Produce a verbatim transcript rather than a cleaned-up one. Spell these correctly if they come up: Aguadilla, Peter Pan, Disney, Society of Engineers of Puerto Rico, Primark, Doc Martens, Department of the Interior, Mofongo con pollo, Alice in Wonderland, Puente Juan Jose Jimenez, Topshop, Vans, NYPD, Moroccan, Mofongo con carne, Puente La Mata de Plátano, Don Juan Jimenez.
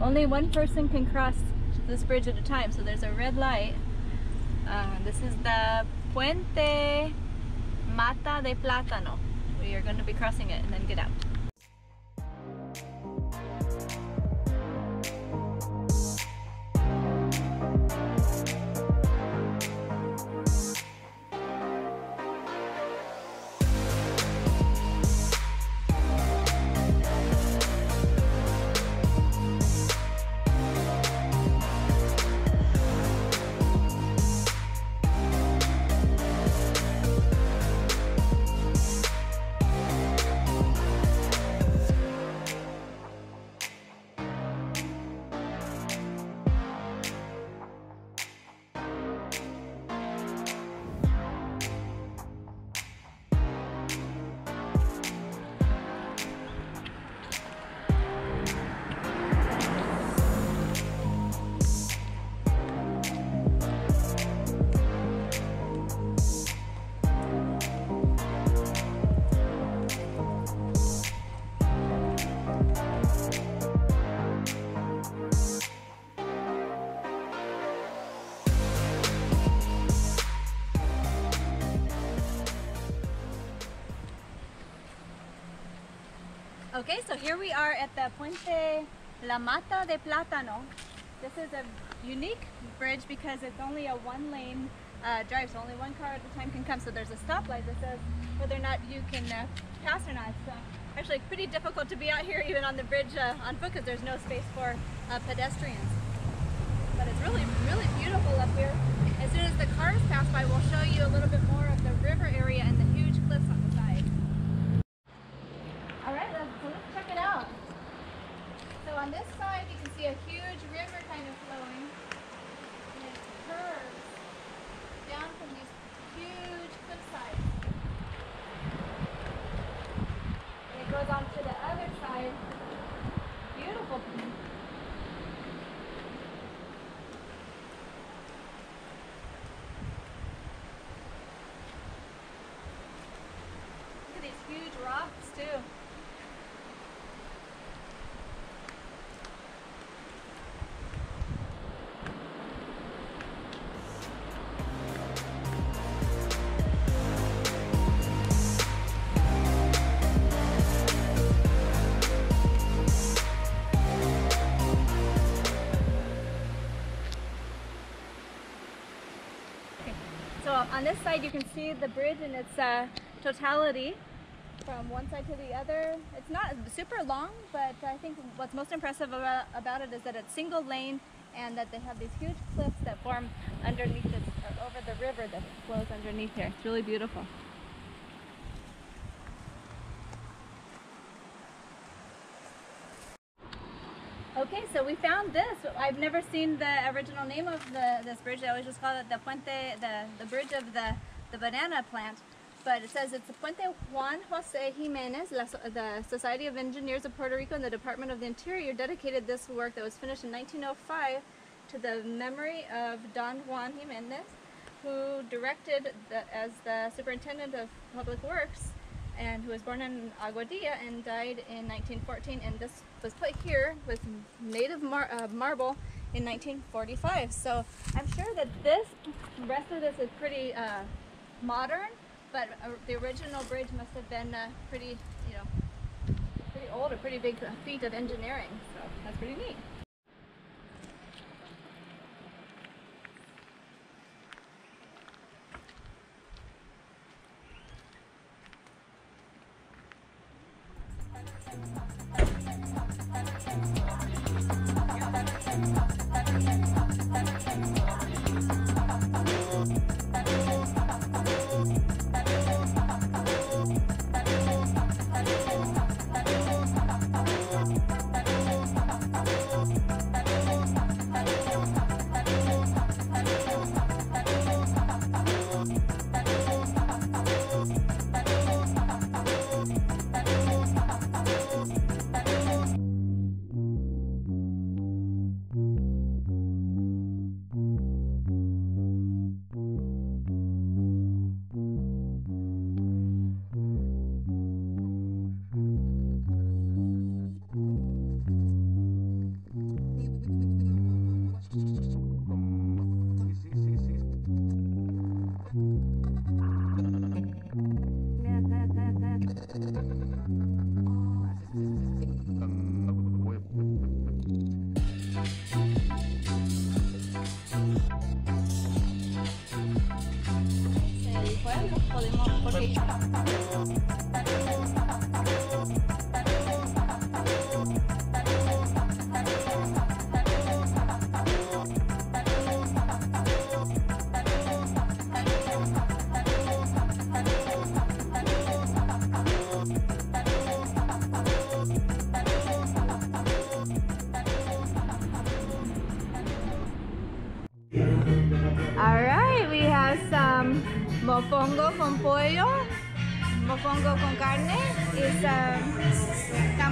Only one person can cross this bridge at a time, so there's a red light. Uh, this is the Puente Mata de Plátano. We are going to be crossing it and then get out. Okay, so here we are at the Puente La Mata de Plátano. This is a unique bridge because it's only a one-lane uh, drive, so only one car at a time can come. So there's a stoplight that says whether or not you can uh, pass or not. So actually pretty difficult to be out here even on the bridge uh, on foot because there's no space for uh, pedestrians. But it's really, really beautiful up here. As soon as the cars pass by, we'll show you a little bit more of the river area and the huge cliffs on the side. On this side, you can see a huge river kind of flowing, and it curves down from these huge cliff sides. And it goes on to the other side. Beautiful. Look at these huge rocks too. On this side you can see the bridge in its uh, totality from one side to the other. It's not super long, but I think what's most impressive about, about it is that it's single lane and that they have these huge cliffs that form underneath this, or over the river that flows underneath here. It's really beautiful. Okay, so we found this. I've never seen the original name of the, this bridge. I always just call it the Puente, the, the bridge of the, the banana plant. But it says it's the Puente Juan Jose Jimenez. La, the Society of Engineers of Puerto Rico and the Department of the Interior dedicated this work that was finished in nineteen oh five to the memory of Don Juan Jimenez, who directed the, as the superintendent of public works, and who was born in Aguadilla and died in nineteen fourteen, and this was put here with native mar uh, marble in nineteen forty-five. So I'm sure that this, the rest of this is pretty uh, modern, but uh, the original bridge must have been uh, pretty, you know, pretty old, a pretty big feat of engineering, so that's pretty neat. Thank you. Alright, we have some mofongo con pollo, mofongo con carne, is um,